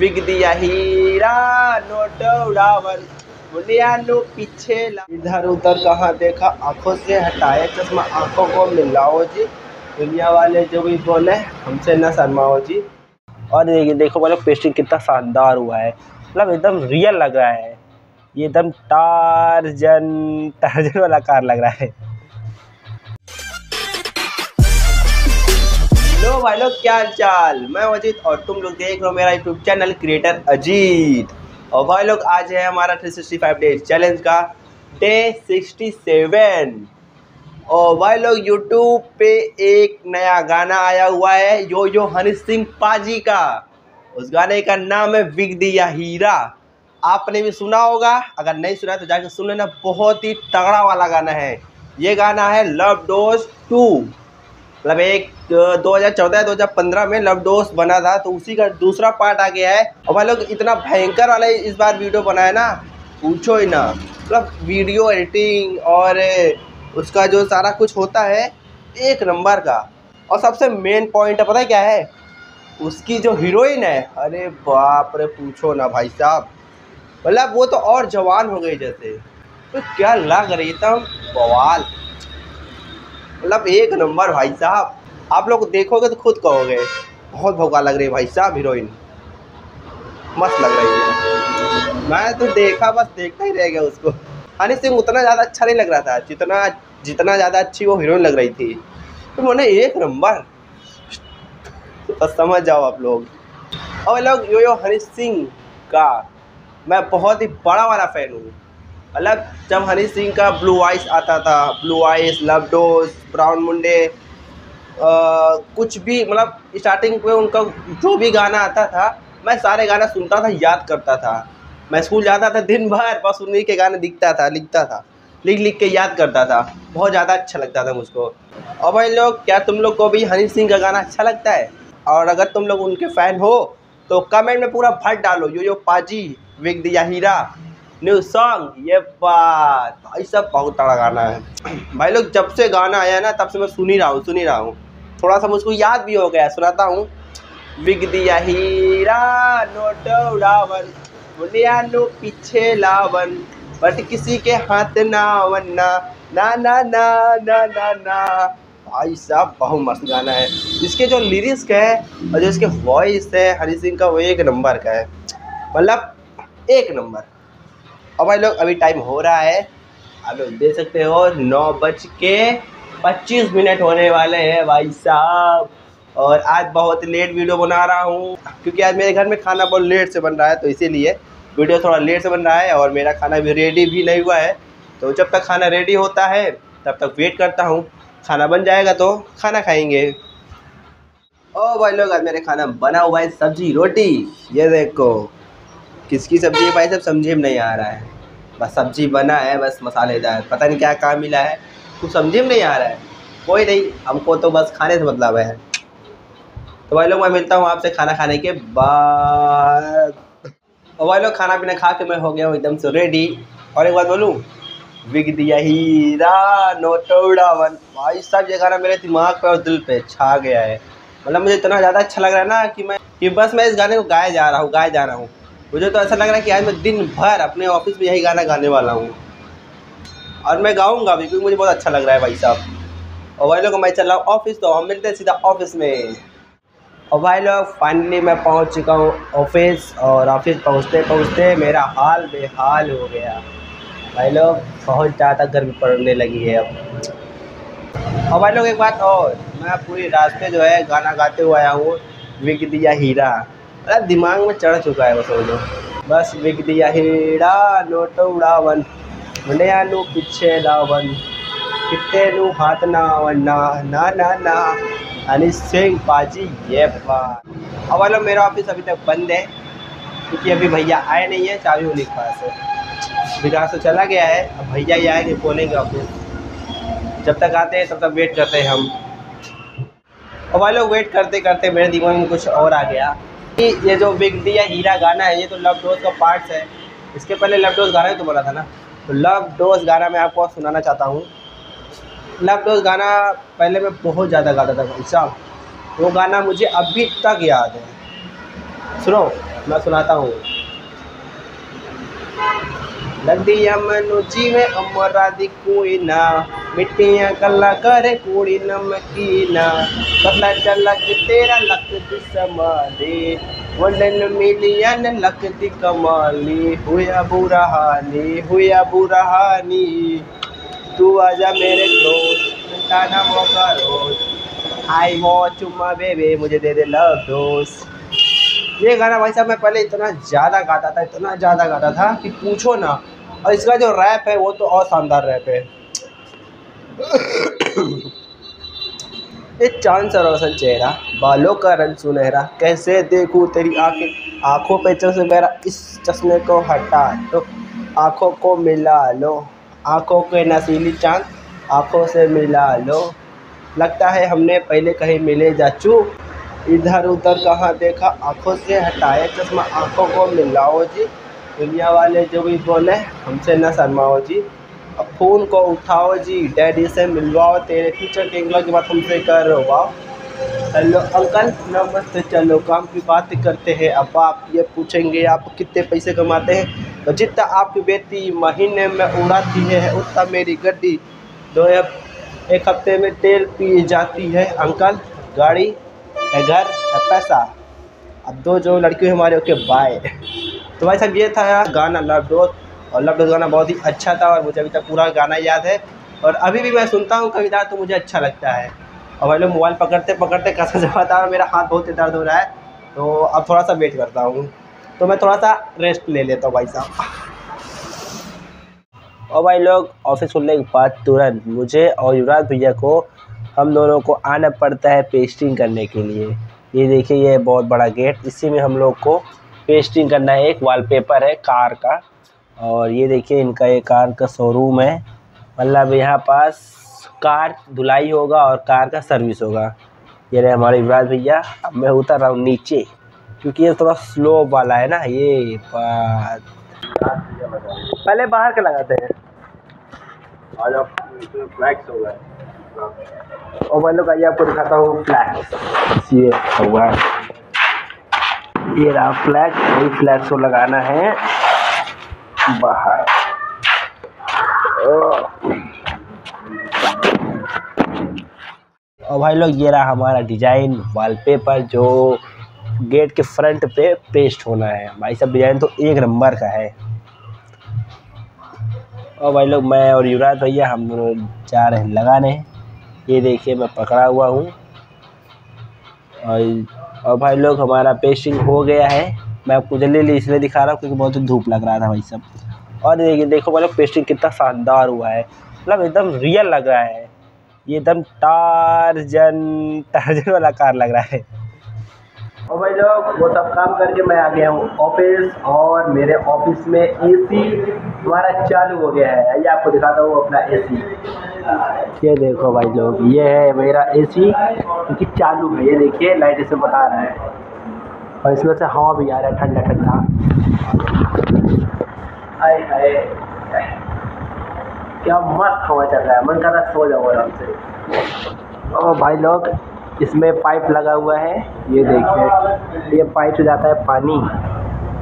विगदिया हीरा note उड़ावन बुलिया no पीछे इधर उधर कहाँ देखा, आंखों से हटाए चश्मा आंखों को मिलाओ जी। दुनिया वाले जो भी बोले हमसे ना शर्माओ जी। और ये देखो मतलब पेस्टिंग कितना शानदार हुआ है, मतलब एकदम रियल लग रहा है। ये एकदम टार्जन वाला कार लग रहा है। हेलो भाई लोग, क्या चाल, मैं अजीत और तुम लोग देख रहे हो मेरा यूट्यूब चैनल क्रिएटर अजीत। और भाई लोग आज है हमारा 365 डेज चैलेंज का डे 67। और भाई लोग यूट्यूब पे एक नया गाना आया हुआ है यो यो हनी सिंह पाजी का। उस गाने का नाम है विगदिया हीरा। आपने भी सुना होगा, अगर नहीं सुना तो जाकर सुन लेना, बहुत ही तगड़ा वाला गाना है। ये गाना है लव डोज 2, मतलब एक 2014-2015 में लव डोज बना था तो उसी का दूसरा पार्ट आ गया है। और भाई लोग इतना भयंकर वाला इस बार वीडियो बनाया ना, पूछो ही ना। मतलब वीडियो एडिटिंग और उसका जो सारा कुछ होता है एक नंबर का। और सबसे मेन पॉइंट पता है क्या है, उसकी जो हीरोइन है, अरे बाप रे पूछो ना भाई साहब, मतलब वो तो और जवान हो गई जैसे, तो क्या लग रही था बवाल, मतलब एक नंबर भाई साहब। आप लोग देखोगे तो खुद कहोगे बहुत भोगा लग रही है भाई साहब, हीरोइन मस्त लग रही है। मैं तो देखा बस देखता ही रह गया उसको। हनी सिंह उतना ज़्यादा अच्छा नहीं लग रहा था जितना ज़्यादा अच्छी वो हीरोइन लग रही थी। तो मैंने एक नंबर तो समझ जाओ आप लोग। और लोग यो यो हनी सिंह का मैं बहुत ही बड़ा वाला फ़ैन हूँ। मतलब जब हनी सिंह का ब्लू आइस आता था, blue ice, love dose, brown मुंडे, कुछ भी, मतलब स्टार्टिंग में उनका जो भी गाना आता था मैं सारे गाना सुनता था, याद करता था। मैं स्कूल जाता था दिन भर बस उन्हीं के गाने लिखता था, लिख के याद करता था, बहुत ज़्यादा अच्छा लगता था मुझको। और भाई लोग क्या तुम लोग को भी हनी सिंह का गाना अच्छा लगता है? और अगर तुम लोग उनके फ़ैन हो तो कमेंट में पूरा भर डालो, यो यो पाजी विगदिया हीरा न्यू सॉन्ग। ये बात भाई सब बहुत तगड़ा गाना है। भाई लोग जब से गाना आया ना तब से मैं सुन ही रहा हूँ, थोड़ा सा मुझको याद भी हो गया। सुनाता हूँ, विगदिया हीरा नोट उड़ावन बुलिया नो पीछे लावन बट किसी के हाथ ना वन्ना ना ना ना ना ना ना। भाई साहब बहुत मस्त गाना है। इसके जो लिरिक्स है और जो इसके वॉइस है हनी सिंह का, वो एक नंबर का है, मतलब एक नंबर। और भाई लोग अभी टाइम हो रहा है, आप लोग देख सकते हो 9:25 होने वाले हैं भाई साहब। और आज बहुत लेट वीडियो बना रहा हूँ क्योंकि आज मेरे घर में खाना बहुत लेट से बन रहा है, तो इसीलिए वीडियो थोड़ा लेट से बन रहा है। और मेरा खाना भी रेडी भी नहीं हुआ है, तो जब तक खाना रेडी होता है तब तक वेट करता हूँ। खाना बन जाएगा तो खाना खाएंगे। और भाई लोग आज मेरे खाना बना हुआ है सब्जी रोटी। ये देखो किसकी सब्जी है भाई साहब, समझे में नहीं आ रहा है। बस सब्जी बना है, बस मसालेदार, पता नहीं क्या काम मिला है, कुछ समझे में नहीं आ रहा है। कोई नहीं, हमको तो बस खाने से मतलब है। तो भाई लोग मैं मिलता हूँ आपसे खाना खाने के बाद। और भाई लोग खाना पीना खा के मैं हो गया हूँ एकदम से रेडी। और एक बात बोलूँ, विगदिया हीरा नोट उड़ावन, भाई साहब ये गाना मेरे दिमाग पे और दिल पे छा गया है। मतलब मुझे इतना ज़्यादा अच्छा लग रहा है ना कि बस मैं इस गाने को गाए जा रहा हूँ। मुझे तो ऐसा लग रहा है कि आज मैं दिन भर अपने ऑफिस में यही गाना गाने वाला हूँ, और मैं गाऊँगा भी क्योंकि मुझे बहुत अच्छा लग रहा है भाई साहब। और भाई लोग मैं चल रहा हूँ ऑफिस, तो हम मिलते हैं सीधा ऑफिस में। और भाई लोग फाइनली मैं पहुंच चुका हूँ ऑफिस, और ऑफिस पहुंचते मेरा हाल बेहाल हो गया भाई लोग, बहुत ज़्यादा गर्मी पड़ने लगी है अब। और भाई लोग एक बात और, मैं पूरी रास्ते जो है गाना गाते हुए आया हूँ, विगदिया हीरा, मतलब दिमाग में चढ़ चुका है वो समझो। बस विगदिया हीरा नोट उड़ावन मुने आलू पीछे लावन कितने नू हाथ ना वरना ना ना ना हनी सिंह पाजी। ये बात। अब वालों मेरा ऑफिस अभी तक बंद है क्योंकि अभी भैया आए नहीं है, चाबी उन्हीं के पास है। विकास तो चला गया है, अब भैया ही आएंगे खोलेंगे ऑफिस। जब तक आते हैं तब तक वेट करते हैं हम। और वालों वेट करते करते मेरे दिमाग में कुछ और आ गया कि ये जो विगदिया हीरा गाना है ये तो लव डोज का पार्ट्स है। इसके पहले लव डोज गाना ही तो बोला था ना, तो लव डोज गाना मैं आपको सुनाना चाहता हूँ। लव डोज गाना पहले मैं बहुत ज़्यादा गाता था भाई साहब, वो गाना मुझे अभी तक याद है। सुनो, मैं सुनाता हूँ। लग्दिया मनु जीवे अमरा दी कोई ना, मिट्टियां गल्ला करे कोड़ी नमकीना, पता चला कि तेरा लक दी समाली, वंडन मिलिया ने लक दी कमाली, हुआ बुरा हानी, तू आजा मेरे दोस्त, ताना मौका रोज, आई वो चुम्मा बेबे मुझे दे दे लव डोज। ये गाना भाई साहब मैं पहले इतना ज़्यादा गाता था कि पूछो ना, और इसका जो रैप है वो तो और शानदार रैप है। एक चांद सा रोशन चेहरा, बालों का रंग सुनहरा, कैसे देखूँ तेरी आंखें, आँखों पे चश्मे मेरा, इस चश्मे को हटा लो, आँखों को मिला लो, आँखों के नशीली चांद आँखों से मिला लो, लगता है हमने पहले कहीं मिले जाचू, इधर उधर कहाँ देखा, आँखों से हटाए चश्मा, आँखों को मिलाओ जी, दुनिया वाले जो भी बोले हमसे न शर्माओ जी, अब फ़ोन को उठाओ जी, डैडी से मिलवाओ, तेरे फ्यूचर के इंग्लॉ की बात हमसे करवाओ, हेलो अंकल नमस्ते, चलो काम की बात करते हैं। अब आप ये पूछेंगे आप कितने पैसे कमाते हैं, तो जितना आपकी बेटी महीने में उड़ाती है उतना मेरी गड्डी दो एक हफ्ते में तेल पी जाती है, अंकल गाड़ी है घर है पैसा, अब दो जो लड़की हमारे ओके बाय। तो भाई साहब ये था गाना लव डोज, और लव डोज गाना बहुत ही अच्छा था और मुझे अभी तक पूरा गाना याद है, और अभी भी मैं सुनता हूँ कभी तो मुझे अच्छा लगता है। और भाई लोग मोबाइल पकड़ते पकड़ते कसम से बता रहा हूँ मेरा हाथ बहुत दर्द हो रहा है, तो अब थोड़ा सा वेट करता हूँ, तो मैं थोड़ा सा रेस्ट ले लेता हूँ भाई साहब। और भाई लोग ऑफिस खुलने के बाद तुरंत मुझे और युवराज भैया को हम दोनों को आना पड़ता है पेस्टिंग करने के लिए। ये देखिए ये बहुत बड़ा गेट, इसी में हम लोग को पेस्टिंग करना है। एक वॉलपेपर है कार का, और ये देखिए इनका ये कार का शोरूम है, मतलब यहाँ पास कार धुलाई होगा और कार का सर्विस होगा। ये रहे हमारे युवराज भैया। अब मैं उतर रहा हूँ नीचे क्योंकि ये थोड़ा स्लो वाला है ना, ये बात पहले बाहर का लगाते हैं। आज आप फ्लैक्स होगा। और भाई लोग आइए आपको दिखाता हूँ फ्लैक्स, ये हुआ ये रहा फ्लैक्स, वही फ्लैक्स को लगाना है बाहर। और भाई लोग ये रहा हमारा डिजाइन वॉलपेपर जो गेट के फ्रंट पे पेस्ट होना है। भाई सब डिजाइन तो एक नंबर का है। और भाई लोग मैं और युवराज भैया हम जा रहे हैं लगाने। ये देखिए मैं पकड़ा हुआ हूँ। और भाई लोग हमारा पेस्टिंग हो गया है। मैं आपको जल्दी इसलिए दिखा रहा हूँ क्योंकि बहुत धूप लग रहा था भाई सब। और देखिए देखो भाई लोग पेस्टिंग कितना शानदार हुआ है, मतलब एकदम रियल लग रहा है, ये एकदम टार्जन वाला कार लग रहा है। और भाई लोग वो सब काम करके मैं आ गया हूँ ऑफिस, और मेरे ऑफिस में एसी हमारा चालू हो गया है। ये आपको दिखाता हूँ अपना एसी। ये देखो भाई लोग ये है मेरा एसी क्योंकि चालू है। ये देखिए लाइट इसे बता रहा है, और इसमें से हवा भी आ रहा है ठंडा ठंडा। हाय हाय क्या मस्त हवा चल रहा है, मन कर रहा है सो जाओ आराम से। और भाई लोग इसमें पाइप लगा हुआ है, ये देखिए ये पाइप से जाता है पानी,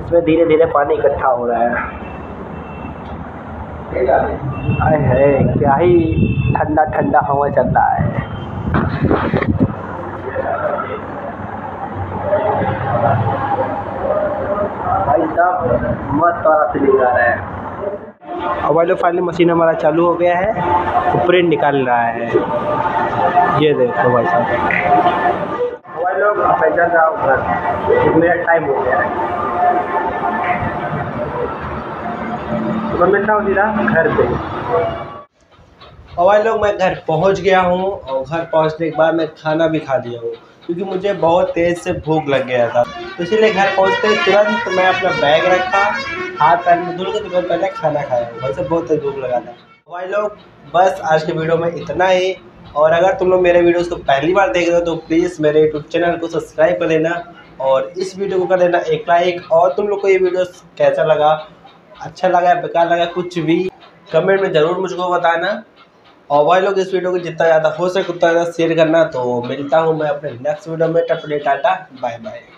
इसमें धीरे धीरे पानी इकट्ठा हो रहा है। आए है क्या ही ठंडा ठंडा हवा चल रहा है। भाई साहब मस्त वाला फीलिंग आ रहा है। और भाई लोग फाइनली मशीन हमारा चालू हो गया है, तो प्रिंट निकाल रहा है। ये देखो भाई साहब। भाई लोग पैदल जाओ घर, 1 मिनट टाइम हो गया है, तो मिलता हूँ जीरा घर पे। और भाई लोग मैं घर पहुँच गया हूँ, और घर पहुँचने के बाद मैं खाना भी खा लिया हूँ क्योंकि मुझे बहुत तेज़ से भूख लग गया था, तो इसीलिए घर पहुँचते ही तुरंत मैं अपना बैग रखा, हाथ पैर में धुल के तुरंत पहले खाना खाया। वैसे बहुत तेज भूख लगा था। भाई लोग बस आज के वीडियो में इतना ही, और अगर तुम लोग मेरे वीडियोज़ को पहली बार देख रहे हो तो प्लीज़ मेरे यूट्यूब चैनल को सब्सक्राइब कर लेना, और इस वीडियो को कर देना एक लाइक। और तुम लोग को ये वीडियो कैसा लगा, अच्छा लगा या बेकार लगा, कुछ भी कमेंट में ज़रूर मुझको बताना। और भाई लोग इस वीडियो को जितना ज़्यादा हो सके उतना ज़्यादा शेयर करना। तो मिलता हूँ मैं अपने नेक्स्ट वीडियो में। तब तक के लिए टाटा बाय बाय।